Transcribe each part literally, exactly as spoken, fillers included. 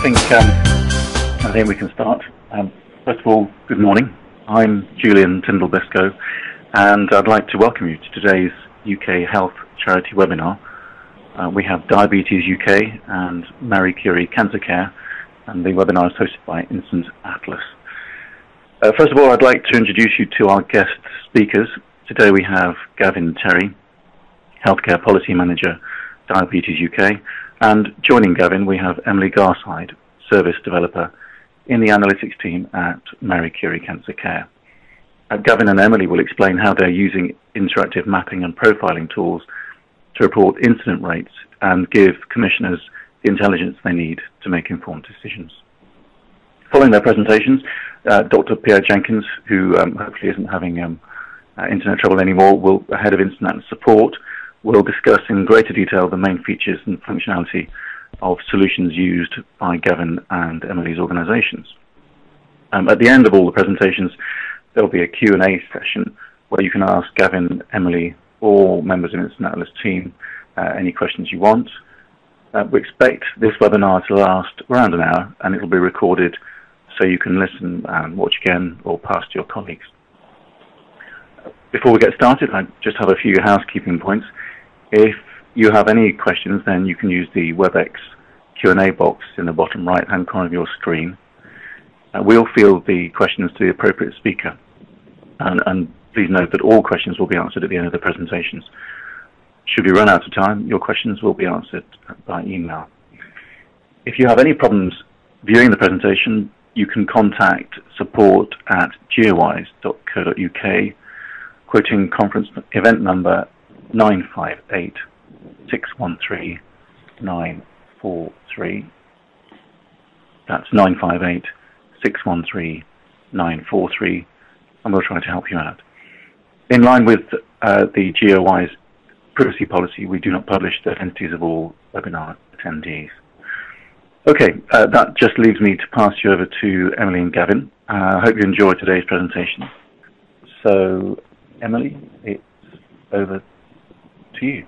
I think um, I think we can start. Um, first of all, good morning. I'm Julian Tyndale-Biscoe, and I'd like to welcome you to today's U K Health Charity webinar. Uh, we have Diabetes U K and Marie Curie Cancer Care, and the webinar is hosted by Instant Atlas. Uh, first of all, I'd like to introduce you to our guest speakers. Today we have Gavin Terry, Healthcare Policy Manager, Diabetes U K, and joining Gavin we have Emily Garside, Service Developer in the Analytics team at Marie Curie Cancer Care. Uh, Gavin and Emily will explain how they're using interactive mapping and profiling tools to report incident rates and give commissioners the intelligence they need to make informed decisions. Following their presentations, uh, Doctor Pierre Jenkins, who um, hopefully isn't having um, uh, internet trouble anymore, will, head of Instant Atlas Support, will discuss in greater detail the main features and functionality of solutions used by Gavin and Emily's organisations. Um, at the end of all the presentations, there will be a Q and A session where you can ask Gavin, Emily, or members of Instant Atlas team uh, any questions you want. Uh, we expect this webinar to last around an hour, and it will be recorded so you can listen and watch again or pass to your colleagues. Before we get started, I just have a few housekeeping points. If you have any questions, then you can use the WebEx Q and A box in the bottom right-hand corner of your screen. Uh, we'll field the questions to the appropriate speaker, and, and please note that all questions will be answered at the end of the presentations. Should we run out of time, your questions will be answered by email. If you have any problems viewing the presentation, you can contact support at geowise dot co dot U K, quoting conference event number nine five eight, six one three, nine four three. That's nine five eight, six one three, nine four three, and we'll try to help you out. In line with uh, the GeoWise privacy policy, we do not publish the identities of all webinar attendees. Okay, uh, that just leaves me to pass you over to Emily and Gavin. I uh, hope you enjoyed today's presentation. So, Emily, it's over to you.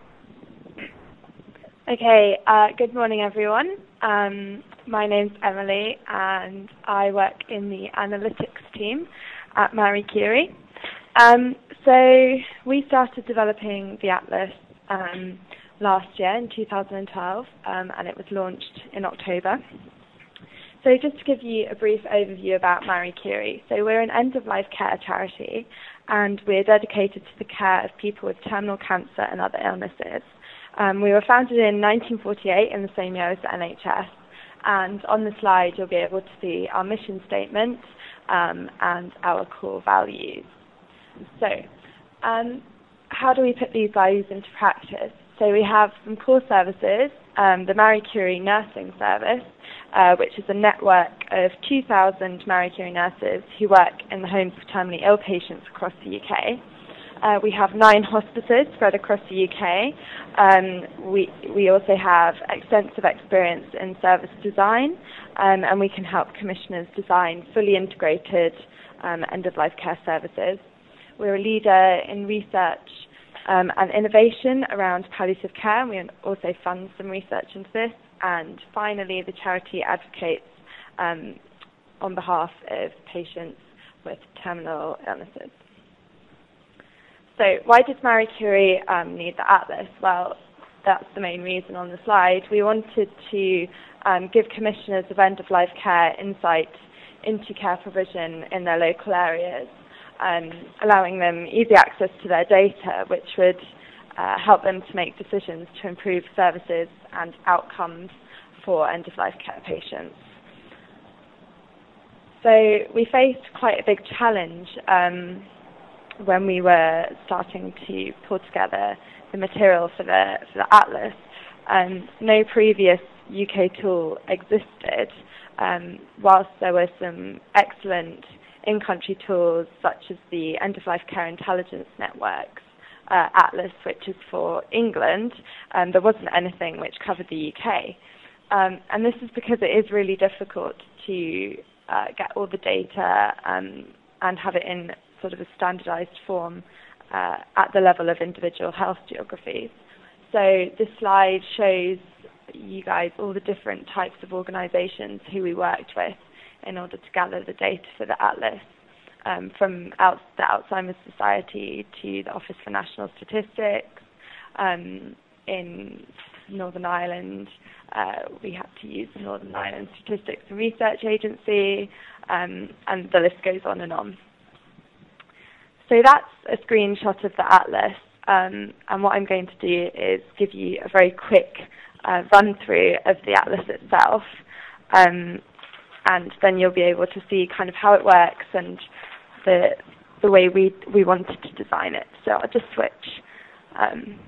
Okay, uh, good morning, everyone. Um, my name's Emily, and I work in the analytics team at Marie Curie. Um, so we started developing the Atlas um, last year in two thousand twelve, um, and it was launched in October. So just to give you a brief overview about Marie Curie. So we're an end-of-life care charity, and we're dedicated to the care of people with terminal cancer and other illnesses. Um, we were founded in nineteen forty-eight, in the same year as the N H S, and on the slide you'll be able to see our mission statement um, and our core values. So, um, how do we put these values into practice? So we have some core services, um, the Marie Curie Nursing Service, uh, which is a network of two thousand Marie Curie nurses who work in the homes of terminally ill patients across the U K. Uh, we have nine hospices spread across the U K. Um, we, we also have extensive experience in service design, um, and we can help commissioners design fully integrated um, end-of-life care services. We're a leader in research um, and innovation around palliative care, and we also fund some research into this. And finally, the charity advocates um, on behalf of patients with terminal illnesses. So why did Marie Curie um, need the Atlas? Well, that's the main reason on the slide. We wanted to um, give commissioners of end-of-life care insight into care provision in their local areas, Um, allowing them easy access to their data, which would uh, help them to make decisions to improve services and outcomes for end-of-life care patients. So we faced quite a big challenge um, when we were starting to pull together the material for the, for the Atlas. Um, no previous U K tool existed, um, whilst there were some excellent in-country tools such as the End-of-Life Care Intelligence Network's uh, Atlas, which is for England, and um, there wasn't anything which covered the U K. Um, and this is because it is really difficult to uh, get all the data um, and have it in sort of a standardised form uh, at the level of individual health geographies. So this slide shows you guys all the different types of organisations who we worked with in order to gather the data for the atlas, um, from out, the Alzheimer's Society to the Office for National Statistics. Um, in Northern Ireland, uh, we had to use the Northern Ireland Statistics and Research Agency, um, and the list goes on and on. So that's a screenshot of the atlas, um, and what I'm going to do is give you a very quick uh, run-through of the atlas itself, um, and then you'll be able to see kind of how it works and the, the way we, we wanted to design it. So I'll just switch um,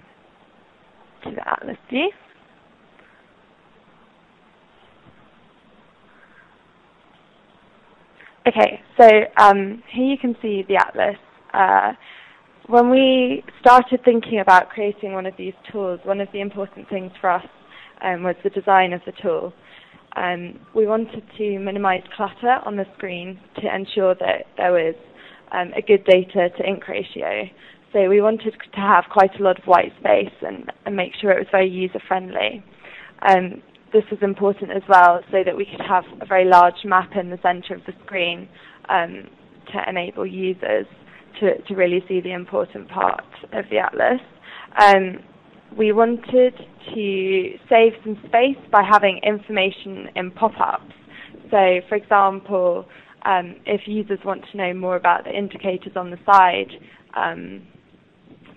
to the atlas view. Okay, so um, here you can see the atlas. Uh, when we started thinking about creating one of these tools, one of the important things for us um, was the design of the tool. Um, we wanted to minimize clutter on the screen to ensure that there was um, a good data to ink ratio. So we wanted to have quite a lot of white space and, and make sure it was very user-friendly. Um, this was important as well so that we could have a very large map in the center of the screen um, to enable users to, to really see the important part of the atlas. Um, we wanted to save some space by having information in pop-ups. So, for example, um, if users want to know more about the indicators on the side, um,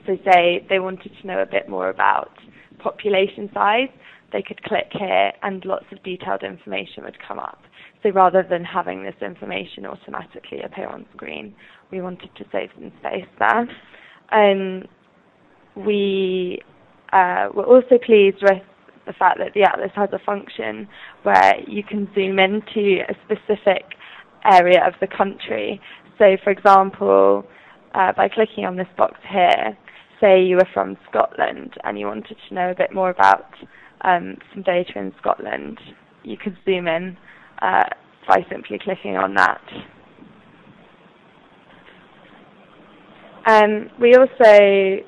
so say they wanted to know a bit more about population size, they could click here and lots of detailed information would come up. So rather than having this information automatically appear on screen, we wanted to save some space there. Um, we uh, were also pleased with the fact that the atlas has a function where you can zoom into a specific area of the country. So for example, uh, by clicking on this box here, say you were from Scotland and you wanted to know a bit more about um, some data in Scotland, you could zoom in uh, by simply clicking on that. Um, we also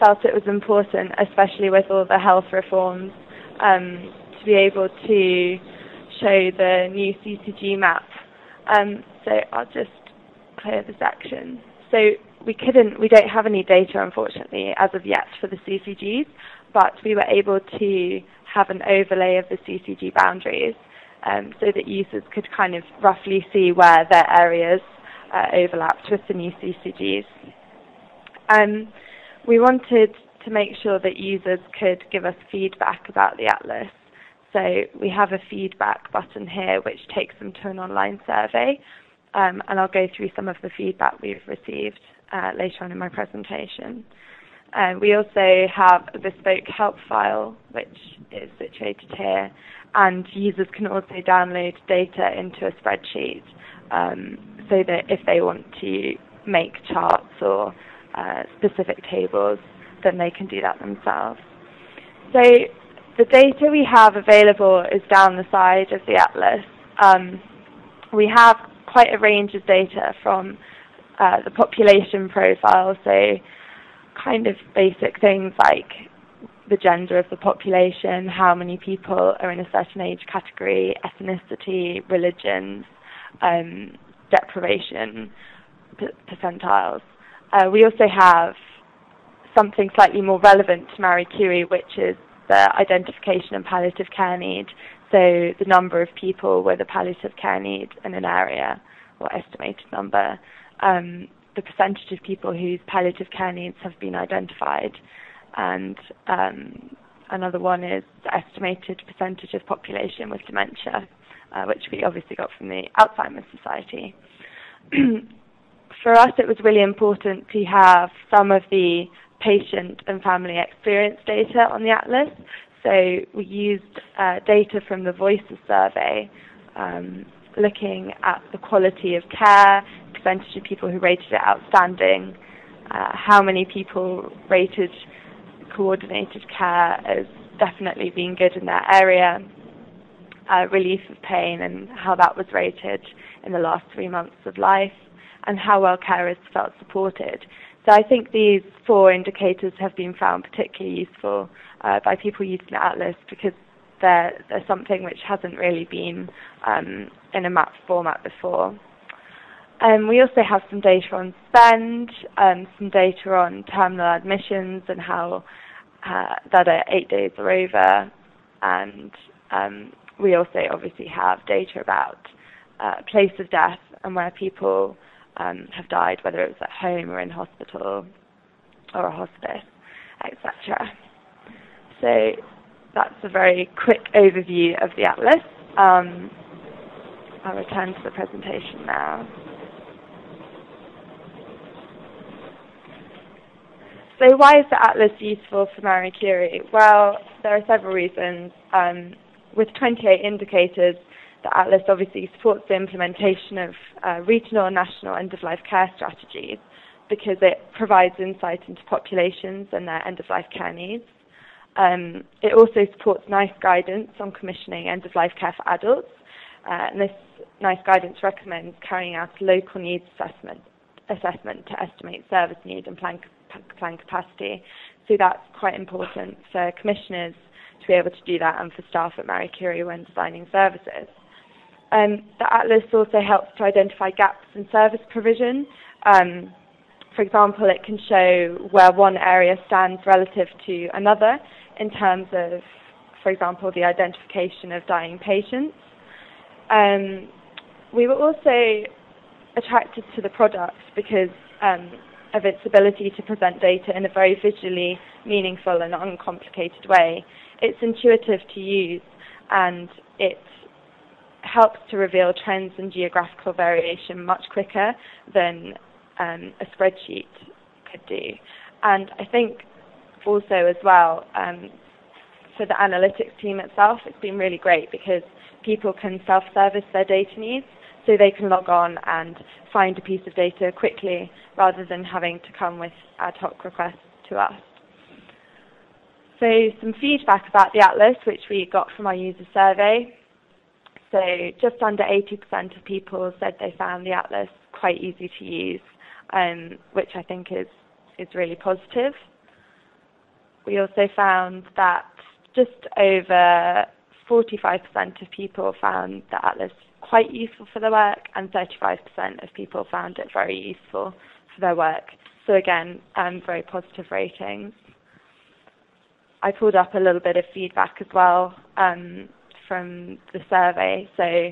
felt it was important, especially with all the health reforms, um, to be able to show the new C C G map. Um, so I'll just clear the section. So we couldn't, we don't have any data, unfortunately, as of yet for the C C Gs, but we were able to have an overlay of the C C G boundaries um, so that users could kind of roughly see where their areas uh, overlapped with the new C C Gs. Um, we wanted to make sure that users could give us feedback about the atlas. So we have a feedback button here which takes them to an online survey, um, and I'll go through some of the feedback we've received uh, later on in my presentation. Uh, we also have a bespoke help file which is situated here, and users can also download data into a spreadsheet um, so that if they want to make charts or uh, specific tables, then they can do that themselves. So the data we have available is down the side of the atlas. Um, we have quite a range of data from uh, the population profile, so kind of basic things like the gender of the population, how many people are in a certain age category, ethnicity, religions, um, deprivation, percentiles. Uh, we also have something slightly more relevant to Marie Curie, which is the identification and palliative care need, so the number of people with a palliative care need in an area, or estimated number, um, the percentage of people whose palliative care needs have been identified, and um, another one is the estimated percentage of population with dementia, uh, which we obviously got from the Alzheimer's Society. For us, it was really important to have some of the patient and family experience data on the atlas. So we used uh, data from the Voices survey, um, looking at the quality of care, percentage of people who rated it outstanding, uh, how many people rated coordinated care as definitely being good in their area, uh, relief of pain and how that was rated in the last three months of life, and how well carers felt supported. So I think these four indicators have been found particularly useful uh, by people using the atlas because they're, they're something which hasn't really been um, in a mapped format before. Um, we also have some data on spend, um, some data on terminal admissions and how uh, that are eight days or over, and um, we also obviously have data about uh, place of death and where people um, have died, whether it was at home or in hospital or a hospice, et cetera. So that's a very quick overview of the atlas. Um, I'll return to the presentation now. So why is the atlas useful for Marie Curie? Well, there are several reasons. Um, with twenty-eight indicators, the atlas obviously supports the implementation of uh, regional and national end-of-life care strategies because it provides insight into populations and their end-of-life care needs. Um, it also supports NICE guidance on commissioning end-of-life care for adults, uh, and this NICE guidance recommends carrying out local needs assessment, assessment to estimate service need and plan plan capacity. So that's quite important for commissioners to be able to do that and for staff at Marie Curie when designing services. Um, the Atlas also helps to identify gaps in service provision. Um, for example, it can show where one area stands relative to another in terms of, for example, the identification of dying patients. Um, we were also attracted to the product because um, of its ability to present data in a very visually meaningful and uncomplicated way. It's intuitive to use and it helps to reveal trends and geographical variation much quicker than um, a spreadsheet could do. And I think also as well, um, for the analytics team itself, it's been really great because people can self-service their data needs. So they can log on and find a piece of data quickly rather than having to come with ad hoc requests to us. So some feedback about the Atlas, which we got from our user survey. So just under eighty percent of people said they found the Atlas quite easy to use, um, which I think is, is really positive. We also found that just over forty-five percent of people found the Atlas quite useful for their work, and thirty-five percent of people found it very useful for their work. So again, um, very positive ratings. I pulled up a little bit of feedback as well um, from the survey, so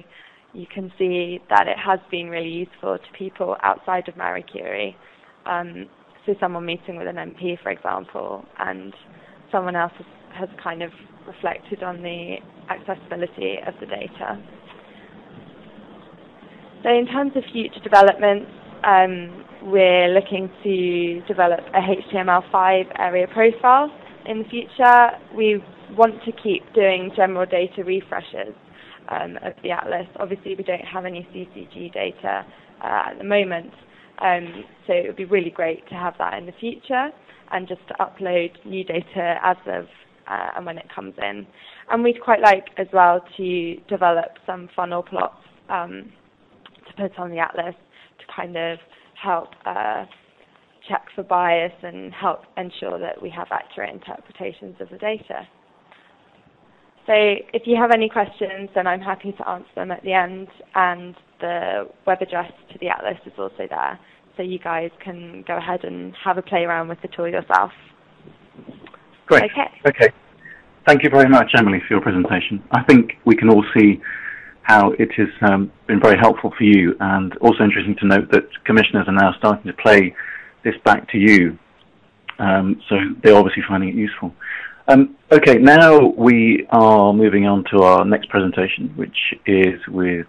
you can see that it has been really useful to people outside of Marie Curie. Um, so someone meeting with an M P, for example, and someone else has kind of reflected on the accessibility of the data. So in terms of future developments, um, we're looking to develop a H T M L five area profile in the future. We want to keep doing general data refreshes um, of the Atlas. Obviously, we don't have any C C G data uh, at the moment, um, so it would be really great to have that in the future and just to upload new data as of uh, and when it comes in. And we'd quite like as well to develop some funnel plots um, to put on the Atlas to kind of help uh, check for bias and help ensure that we have accurate interpretations of the data. So if you have any questions, then I'm happy to answer them at the end, and the web address to the Atlas is also there, so you guys can go ahead and have a play around with the tool yourself. Great. Okay. Okay. Thank you very much, Emily, for your presentation. I think we can all see how it has um, been very helpful for you, and also interesting to note that commissioners are now starting to play this back to you, um, so they're obviously finding it useful. Um, okay, now we are moving on to our next presentation, which is with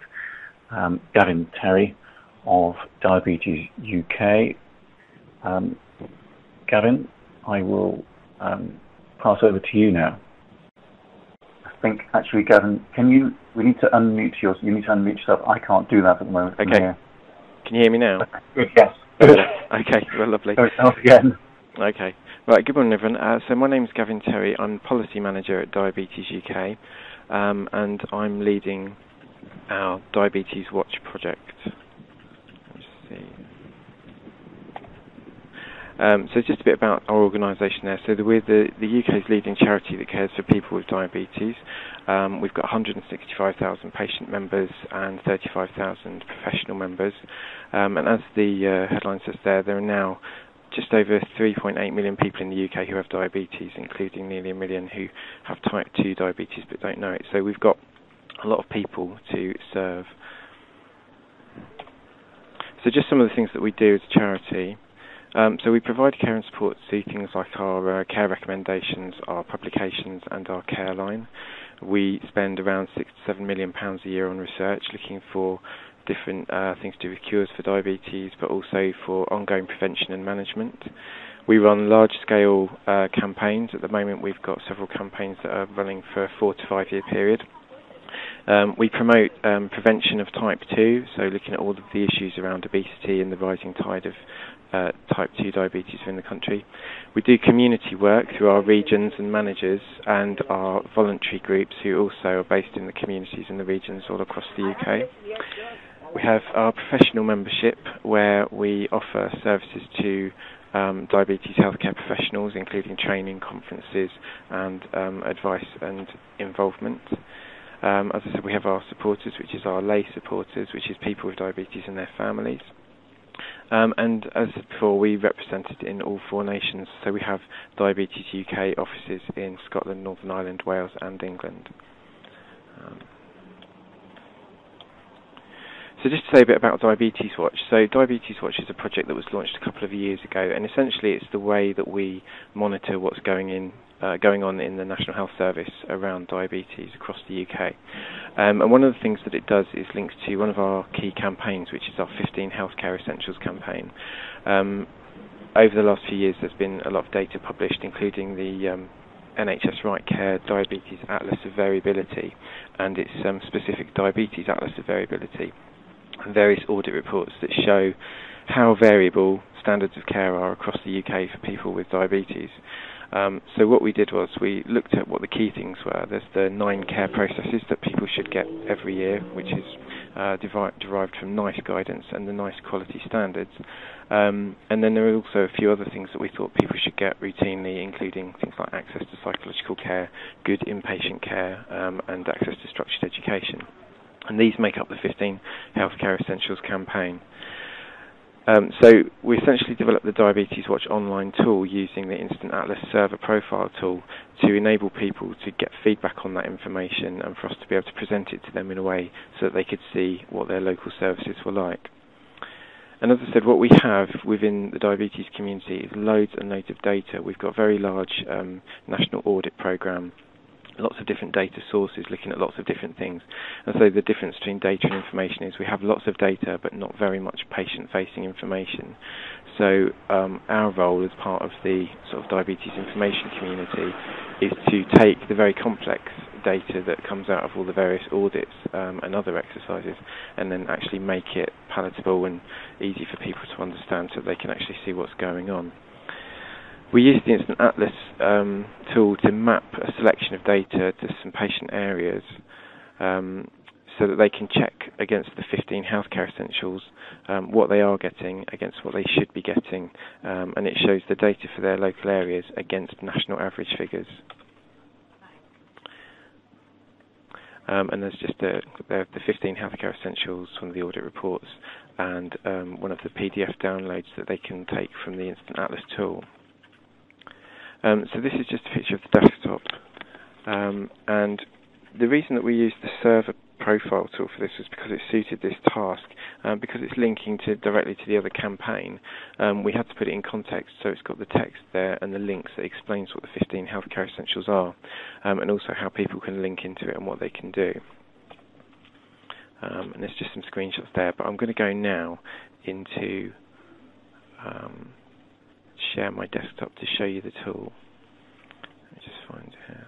um, Gavin Terry of Diabetes U K. Um, Gavin, I will um, pass over to you now. I think actually, Gavin, can you? We need to unmute yours. You need to unmute yourself. I can't do that at the moment. Okay. Can you hear me now? Yes. Okay. Well, lovely. Oh, again. Okay. Right. Good morning, everyone. Uh, so my name is Gavin Terry. I'm policy manager at Diabetes U K, um, and I'm leading our Diabetes Watch project. Let's see. Um, so just a bit about our organisation there. So we're the, the U K's leading charity that cares for people with diabetes, Um, we've got one hundred sixty-five thousand patient members and thirty-five thousand professional members. Um, and as the uh, headline says there, there are now just over three point eight million people in the U K who have diabetes, including nearly a million who have type two diabetes but don't know it. So we've got a lot of people to serve. So just some of the things that we do as a charity. Um, so we provide care and support to things like our uh, care recommendations, our publications and our care line. We spend around six to seven million pounds a year on research, looking for different uh, things to do with cures for diabetes, but also for ongoing prevention and management. We run large-scale uh, campaigns. At the moment we've got several campaigns that are running for a four to five year period. Um, we promote um, prevention of type two, so looking at all of the issues around obesity and the rising tide of uh, type two diabetes in the country. We do community work through our regions and managers and our voluntary groups who also are based in the communities and the regions all across the U K. We have our professional membership where we offer services to um, diabetes healthcare professionals, including training, conferences and um, advice and involvement. Um, as I said, we have our supporters, which is our lay supporters, which is people with diabetes and their families. Um, and as I said before, we represented in all four nations. So we have Diabetes U K offices in Scotland, Northern Ireland, Wales and England. Um, So just to say a bit about Diabetes Watch. So Diabetes Watch is a project that was launched a couple of years ago, and essentially it's the way that we monitor what's going in, uh, going on in the National Health Service around diabetes across the U K. Um, and one of the things that it does is links to one of our key campaigns, which is our fifteen Healthcare Essentials campaign. Um, over the last few years there's been a lot of data published, including the um, N H S Right Care Diabetes Atlas of Variability and its um, specific Diabetes Atlas of Variability, and various audit reports that show how variable standards of care are across the U K for people with diabetes. Um, so what we did was we looked at what the key things were. There's the nine care processes that people should get every year, which is uh, devi- derived from NICE guidance and the NICE quality standards. Um, and then there are also a few other things that we thought people should get routinely, including things like access to psychological care, good inpatient care, um, and access to structured education. And these make up the fifteen Healthcare Essentials campaign. Um, so we essentially developed the Diabetes Watch online tool using the Instant Atlas server profile tool to enable people to get feedback on that information and for us to be able to present it to them in a way so that they could see what their local services were like. And as I said, what we have within the diabetes community is loads and loads of data. We've got a very large um, national audit programme, lots of different data sources looking at lots of different things. And so the difference between data and information is we have lots of data but not very much patient-facing information. So um, our role as part of the sort of diabetes information community is to take the very complex data that comes out of all the various audits um, and other exercises and then actually make it palatable and easy for people to understand so they can actually see what's going on. We used the Instant Atlas um, tool to map a selection of data to some patient areas um, so that they can check against the fifteen healthcare essentials um, what they are getting against what they should be getting, um, and it shows the data for their local areas against national average figures. Um, and there's just the, the fifteen healthcare essentials from the audit reports and um, one of the P D F downloads that they can take from the Instant Atlas tool. Um, so this is just a picture of the desktop, um, and the reason that we used the server profile tool for this was because it suited this task, um, because it's linking to directly to the other campaign. Um, we had to put it in context, so it's got the text there and the links that explains what the fifteen healthcare essentials are, um, and also how people can link into it and what they can do. Um, and there's just some screenshots there, but I'm going to go now into... Um, share my desktop to show you the tool. Let me just find it here.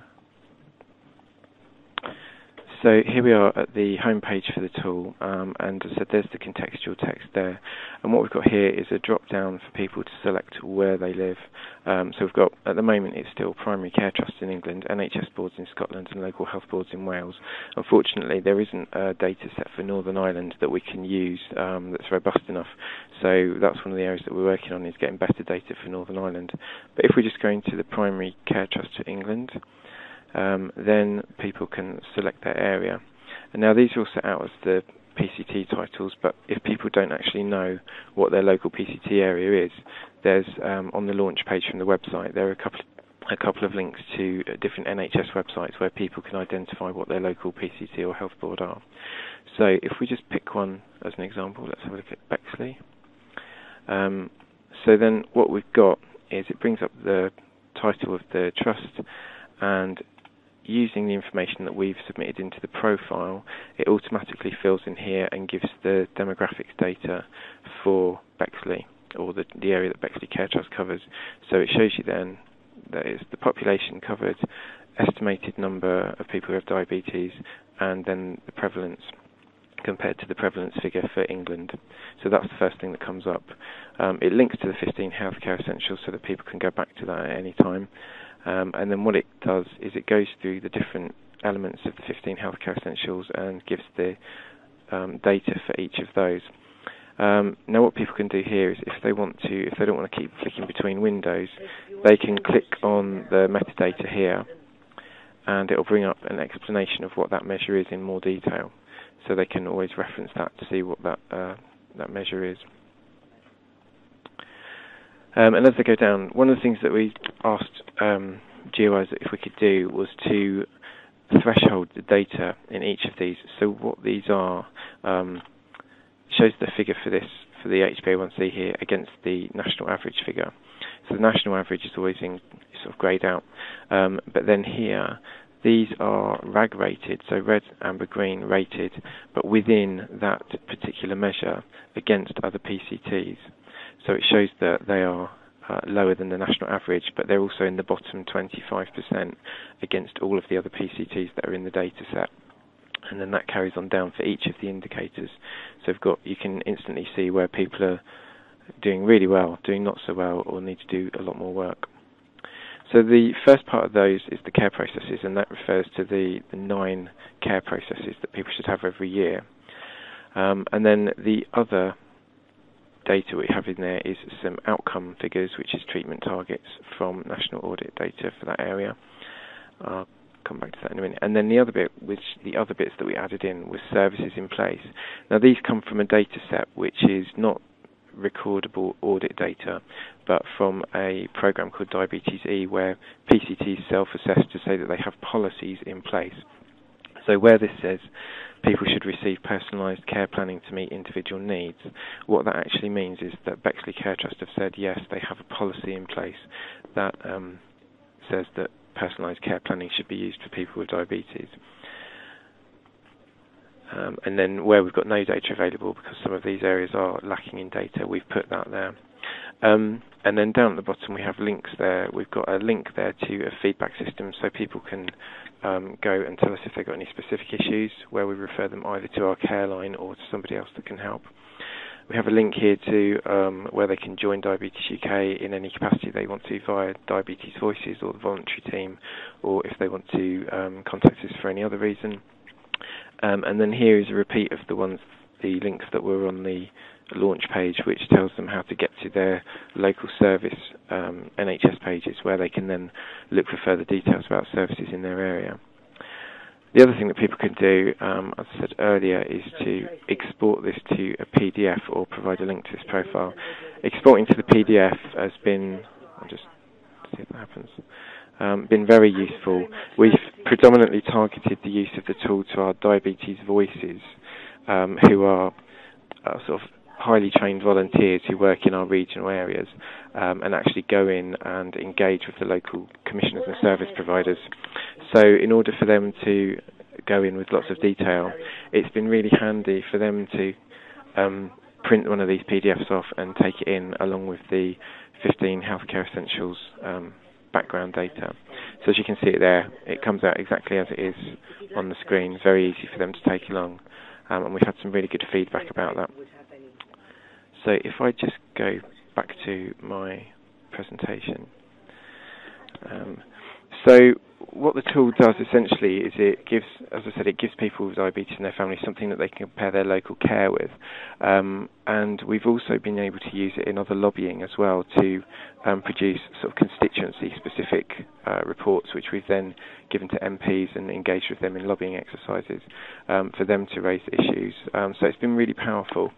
So here we are at the home page for the tool, um, and as I said, there's the contextual text there, and what we've got here is a drop down for people to select where they live. Um, so we've got, at the moment it's still primary care trusts in England, N H S boards in Scotland and local health boards in Wales. Unfortunately there isn't a data set for Northern Ireland that we can use um, that's robust enough, so that's one of the areas that we're working on, is getting better data for Northern Ireland. But if we're just going to the primary care trust for England, um, then people can select their area. And now these are all set out as the P C T titles, but if people don't actually know what their local P C T area is, there's um, on the launch page from the website, there are a couple of a couple of links to different N H S websites where people can identify what their local P C T or health board are. So if we just pick one as an example, let's have a look at Bexley. Um, so then what we've got is it brings up the title of the trust, and using the information that we've submitted into the profile, it automatically fills in here and gives the demographics data for Bexley, or the, the area that Bexley Care Trust covers. So it shows you then that is the population covered, estimated number of people who have diabetes, and then the prevalence compared to the prevalence figure for England. So that's the first thing that comes up. Um, it links to the fifteen healthcare essentials so that people can go back to that at any time. Um, and then what it does is it goes through the different elements of the fifteen healthcare essentials and gives the um, data for each of those. Um, now what people can do here is if they want to, if they don't want to keep flicking between windows, they can click on the metadata here and it will bring up an explanation of what that measure is in more detail. So they can always reference that to see what that, uh, that measure is. Um, and as they go down, one of the things that we asked um, GeoWise if we could do was to threshold the data in each of these. So what these are, um, shows the figure for this, for the H b A one c here against the national average figure. So the national average is always in sort of greyed out. Um, but then here, these are RAG rated, so red, amber, green rated, but within that particular measure against other P C Ts. So it shows that they are uh, lower than the national average, but they're also in the bottom twenty-five percent against all of the other P C Ts that are in the data set. And then that carries on down for each of the indicators. So we've got, you can instantly see where people are doing really well, doing not so well, or need to do a lot more work. So the first part of those is the care processes, and that refers to the, the nine care processes that people should have every year. Um, and then the other data we have in there is some outcome figures, which is treatment targets from national audit data for that area. Uh, come back to that in a minute. And then the other bit, which the other bits that we added in, was services in place. Now these come from a data set which is not recordable audit data, but from a program called Diabetes E, where P C Ts self-assess to say that they have policies in place. So where this says people should receive personalised care planning to meet individual needs, what that actually means is that Bexley Care Trust have said, yes, they have a policy in place that um, says that personalised care planning should be used for people with diabetes. Um, and then where we've got no data available, because some of these areas are lacking in data, we've put that there. Um, and then down at the bottom we have links there. We've got a link there to a feedback system, so people can um, go and tell us if they've got any specific issues, where we refer them either to our care line or to somebody else that can help. We have a link here to um, where they can join Diabetes U K in any capacity they want to via Diabetes Voices or the voluntary team, or if they want to um, contact us for any other reason. Um, and then here is a repeat of the ones, the links that were on the launch page, which tells them how to get to their local service um, N H S pages, where they can then look for further details about services in their area. The other thing that people can do, um, as I said earlier, is to export this to a P D F or provide a link to this profile. Exporting to the P D F has been, I'll just see if that happens, um, been very useful. We've predominantly targeted the use of the tool to our Diabetes Voices, um, who are uh, sort of highly trained volunteers who work in our regional areas um, and actually go in and engage with the local commissioners and service providers. So in order for them to go in with lots of detail, it's been really handy for them to um, print one of these P D Fs off and take it in along with the fifteen healthcare essentials um, background data. So as you can see it there, it comes out exactly as it is on the screen, very easy for them to take along, um, and we've had some really good feedback about that. So if I just go back to my presentation. Um, so what the tool does essentially is it gives, as I said, it gives people with diabetes and their families something that they can compare their local care with. Um, and we've also been able to use it in other lobbying as well to um, produce sort of constituency-specific uh, reports, which we've then given to M Ps and engaged with them in lobbying exercises um, for them to raise issues. Um, so it's been really powerful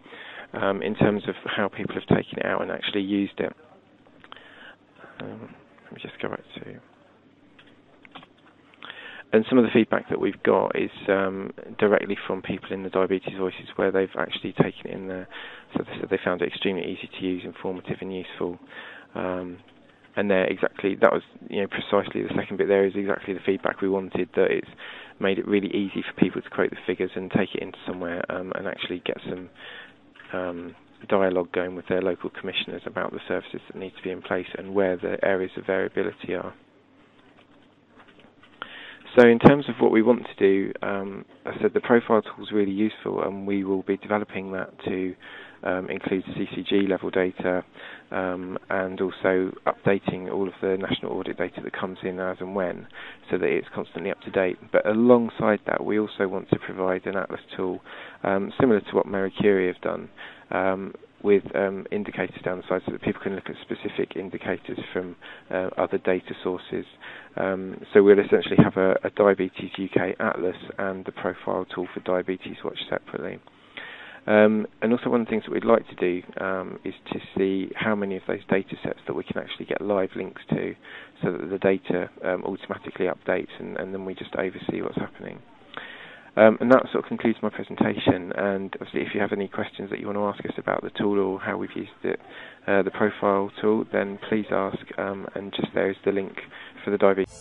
um, in terms of how people have taken it out and actually used it. Um, let me just go back to... And some of the feedback that we've got is um, directly from people in the Diabetes Voices where they've actually taken it in there. So they said they found it extremely easy to use, informative and useful. Um, and they're exactly, that was, you know, precisely the second bit there is exactly the feedback we wanted, that it's made it really easy for people to quote the figures and take it into somewhere um, and actually get some um, dialogue going with their local commissioners about the services that need to be in place and where the areas of variability are. So in terms of what we want to do, um, I said the profile tool is really useful, and we will be developing that to um, include C C G level data um, and also updating all of the national audit data that comes in as and when, so that it's constantly up to date. But alongside that, we also want to provide an Atlas tool um, similar to what Marie Curie have done, um, with um, indicators down the side so that people can look at specific indicators from uh, other data sources. Um, so we'll essentially have a, a Diabetes U K Atlas and the profile tool for Diabetes Watch separately. Um, and also one of the things that we'd like to do um, is to see how many of those data sets that we can actually get live links to, so that the data um, automatically updates and, and then we just oversee what's happening. Um, and that sort of concludes my presentation, and obviously if you have any questions that you want to ask us about the tool or how we've used it, uh, the profile tool, then please ask, um, and just there is the link for the diabetes.